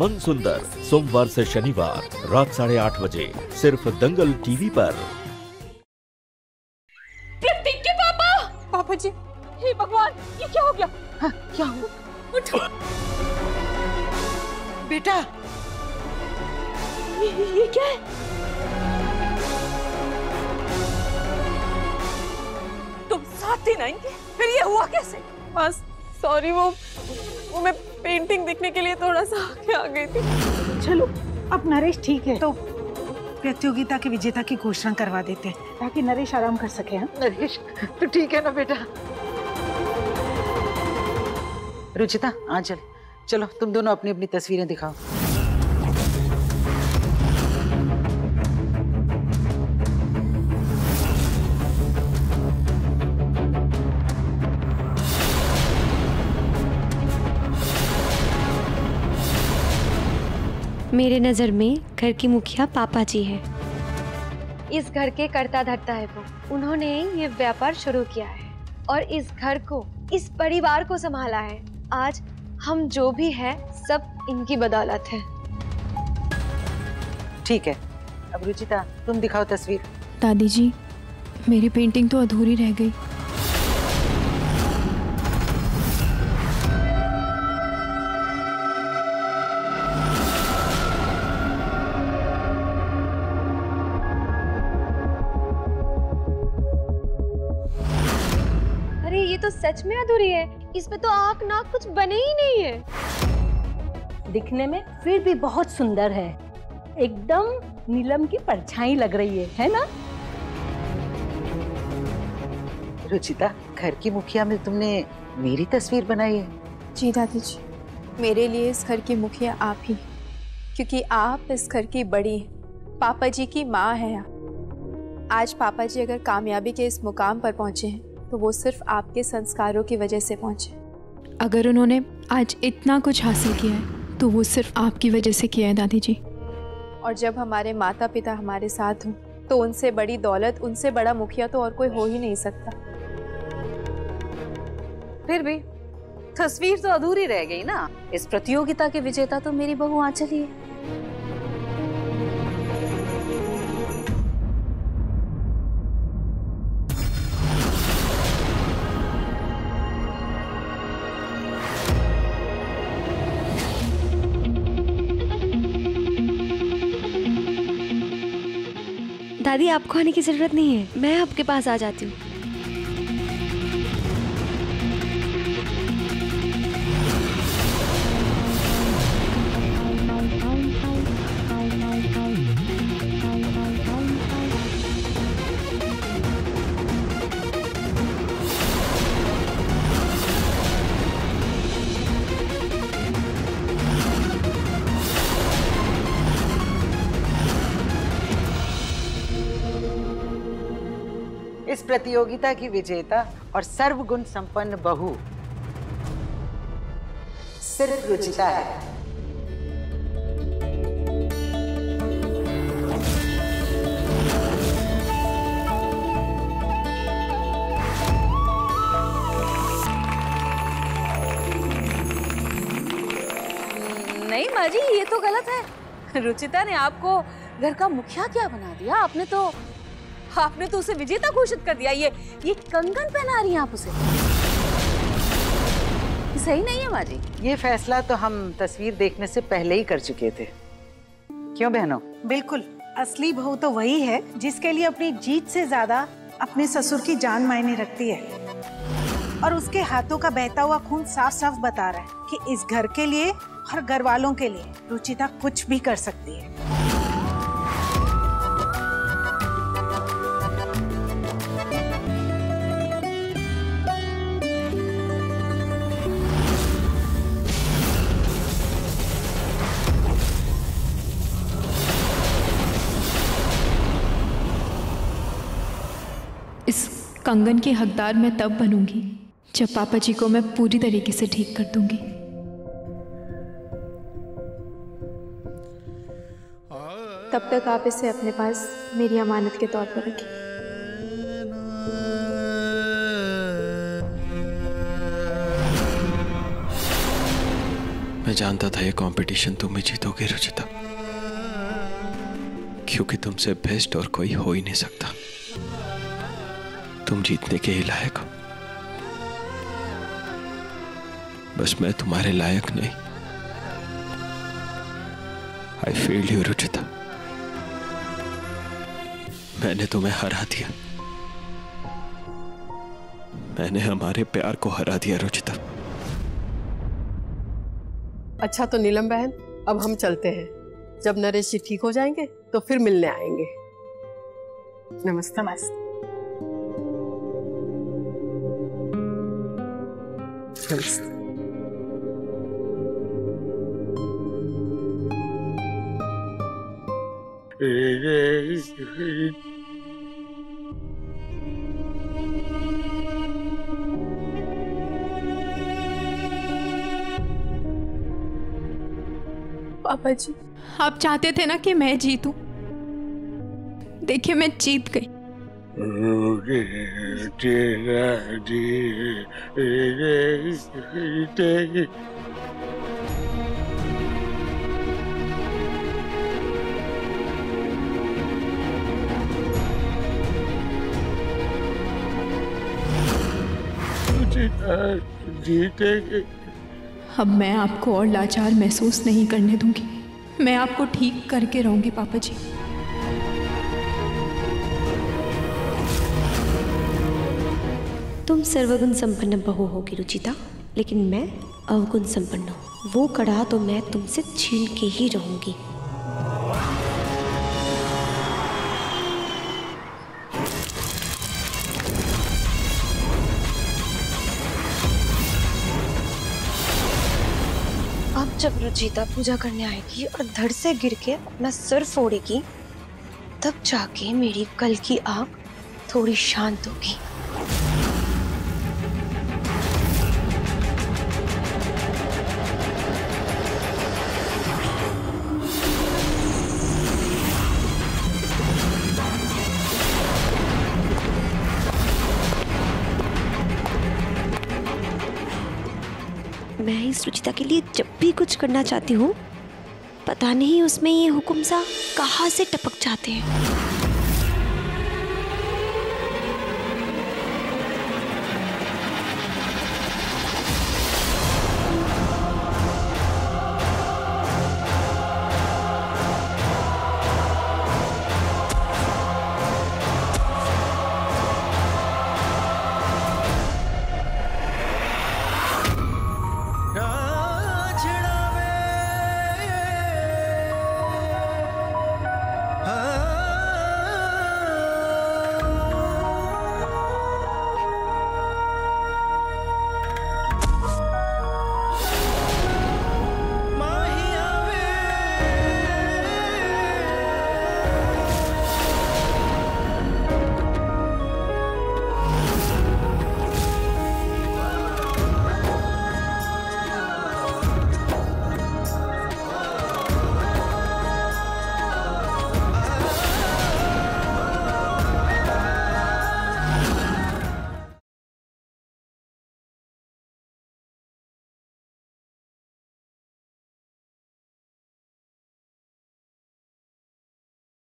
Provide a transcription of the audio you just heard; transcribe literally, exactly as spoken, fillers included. मन सुंदर सोमवार से शनिवार रात साढ़े आठ बजे सिर्फ दंगल टीवी पर। प्रतीक के पापा पापा जी, हे भगवान, ये क्या हो गया? हाँ, क्या हो? उठ बेटा, ये, ये क्या है? तुम साथ ही नहीं, फिर ये हुआ कैसे? बस सॉरी, वो वो मैं पेंटिंग देखने के लिए थोड़ा सा आगे आ गई थी। चलो अब नरेश ठीक है तो प्रतियोगिता के विजेता की घोषणा करवा देते हैं ताकि नरेश आराम कर सके। हाँ नरेश तो ठीक है ना बेटा। रुचिता आंचल, चलो तुम दोनों अपनी अपनी तस्वीरें दिखाओ। मेरे नजर में घर की मुखिया पापा जी है, इस घर के कर्ता धर्ता है वो। उन्होंने ये व्यापार शुरू किया है और इस घर को, इस परिवार को संभाला है। आज हम जो भी है सब इनकी बदौलत है। ठीक है, अब रुचिता तुम दिखाओ तस्वीर। दादी जी, मेरी पेंटिंग तो अधूरी रह गई। अरे ये तो सच में अधूरी है, इसमें तो आँख नाक कुछ बने ही नहीं है। दिखने में फिर भी बहुत सुंदर है, एकदम नीलम की परछाई लग रही है, है ना? रुचिता, घर की मुखिया में तुमने मेरी तस्वीर बनाई है? जी दादी जी, मेरे लिए इस घर की मुखिया आप ही, क्योंकि आप इस घर की बड़ी, पापा जी की माँ है। आज पापा जी अगर कामयाबी के इस मुकाम पर पहुँचे हैं तो वो सिर्फ आपके संस्कारों की वजह से पहुंचे। अगर उन्होंने आज इतना कुछ हासिल किया है तो वो सिर्फ आपकी वजह से किया है दादी जी। और जब हमारे माता पिता हमारे साथ हों तो उनसे बड़ी दौलत, उनसे बड़ा मुखिया तो और कोई हो ही नहीं सकता। फिर भी तस्वीर तो अधूरी रह गई ना। इस प्रतियोगिता के विजेता तो मेरी बहू आंचल। दादी, आपको आने की जरूरत नहीं है, मैं आपके पास आ जाती हूँ। इस प्रतियोगिता की विजेता और सर्वगुण संपन्न बहू सिर्फ रुचिता है। नहीं माँ जी, ये तो गलत है। रुचिता ने आपको घर का मुखिया क्या बना दिया? आपने तो आपने तो उसे विजेता घोषित कर दिया। ये ये कंगन पहना रही हैं आप उसे, सही नहीं है माँ जी। ये फैसला तो हम तस्वीर देखने से पहले ही कर चुके थे, क्यों बहनों? बिल्कुल, असली बहू तो वही है जिसके लिए अपनी जीत से ज्यादा अपने ससुर की जान मायने रखती है। और उसके हाथों का बहता हुआ खून साफ साफ बता रहा है कि इस घर के लिए और घर वालों के लिए रुचिता कुछ भी कर सकती है। इस कंगन की हकदार मैं तब बनूंगी जब पापा जी को मैं पूरी तरीके से ठीक कर दूंगी। तब तक आप इसे अपने पास मेरी अमानत के तौर पर रखें। मैं जानता था ये कंपटीशन तुम ही जीतोगे रुचिता, क्योंकि तुमसे बेस्ट और कोई हो ही नहीं सकता। तुम जीतने के ही लायक हो, बस मैं तुम्हारे लायक नहीं। आई फेल्ड यू रुचिता, मैंने तुम्हें हरा दिया, मैंने हमारे प्यार को हरा दिया रुचिता। अच्छा तो नीलम बहन, अब हम चलते हैं। जब नरेश जी ठीक हो जाएंगे तो फिर मिलने आएंगे। नमस्ते। नमस्ते। नमस्ते। पापा जी, आप चाहते थे ना कि मैं जीतूं। देखिए मैं जीत गई। जीतेगी। अब मैं आपको और लाचार महसूस नहीं करने दूंगी। मैं आपको ठीक करके रहूंगी पापा जी। तुम सर्वगुण संपन्न बहू होगी रुचिता, लेकिन मैं अवगुण संपन्न हूँ। वो कड़ा तो मैं तुमसे छीन के ही रहूंगी। जब रुचिता पूजा करने आएगी और धड़ से गिर के अपना सर फोड़ेगी, तब जाके मेरी कल की आग थोड़ी शांत होगी। मैं इस रुचिता के लिए जब भी कुछ करना चाहती हूँ, पता नहीं उसमें ये हुक्म सा कहाँ से टपक जाते हैं।